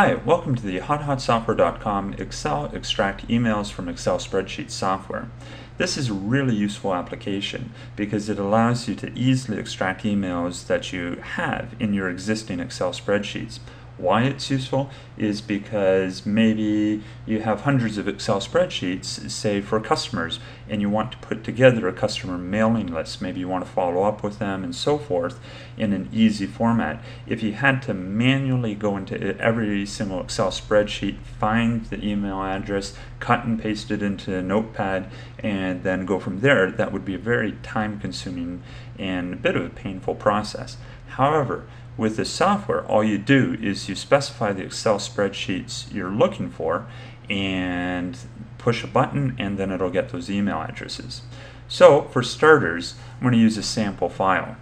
Hi, welcome to the HotHotSoftware.com Excel Extract Emails from Excel Spreadsheet software. This is a really useful application because it allows you to easily extract emails that you have in your existing Excel spreadsheets. Why it's useful is because maybe you have hundreds of Excel spreadsheets, say for customers, and you want to put together a customer mailing list. Maybe you want to follow up with them and so forth in an easy format. If you had to manually go into every single Excel spreadsheet, find the email address, cut and paste it into Notepad, and then go from there, that would be a very time-consuming and a bit of a painful process. However, with the software, all you do is you specify the Excel spreadsheets you're looking for and push a button, and then it'll get those email addresses. So for starters, I'm going to use a sample file.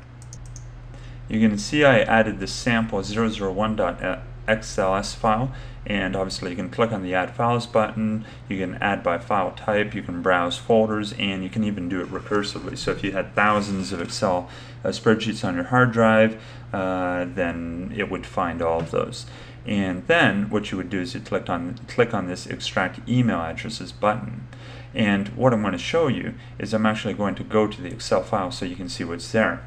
You can see I added this sample 001.xls file, and obviously you can click on the Add Files button, you can add by file type, you can browse folders, and you can even do it recursively. So if you had thousands of Excel spreadsheets on your hard drive, then it would find all of those. And then what you would do is you click on this Extract Email Addresses button. And what I'm going to show you is I'm actually going to go to the Excel file so you can see what's there.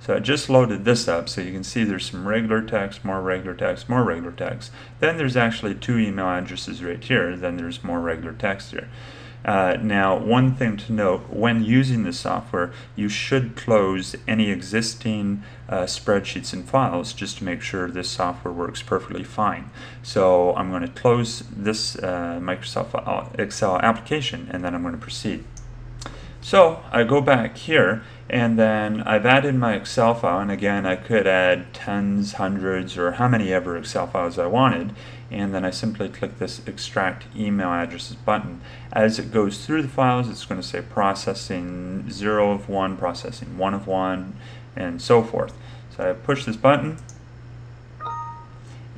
So I just loaded this up, so you can see there's some regular text, more regular text, more regular text. Then there's actually two email addresses right here, then there's more regular text here. Now, one thing to note, when using the software, you should close any existing spreadsheets and files just to make sure this software works perfectly fine. So I'm going to close this Microsoft Excel application, and then I'm going to proceed. So I go back here, and then I've added my Excel file, and again I could add tens, hundreds, or how many ever Excel files I wanted, and then I simply click this Extract Email Addresses button. As it goes through the files, it's going to say processing 0 of 1, processing 1 of 1, and so forth. So I push this button,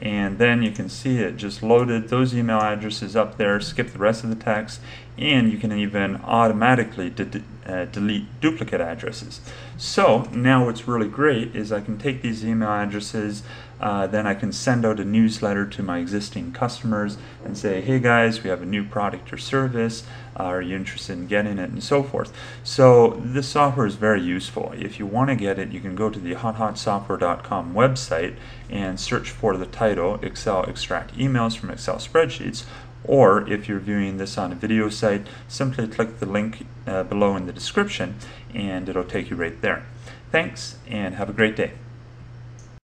and then you can see it just loaded those email addresses up there, skip the rest of the text, and you can even automatically delete duplicate addresses. So now what's really great is I can take these email addresses, then I can send out a newsletter to my existing customers and say, hey guys, we have a new product or service, are you interested in getting it, and so forth. So this software is very useful. If you want to get it, you can go to the HotHotSoftware.com website and search for the title Excel Extract Emails from Excel Spreadsheets, or if you're viewing this on a video site, simply click the link below in the description and it'll take you right there. Thanks, and have a great day.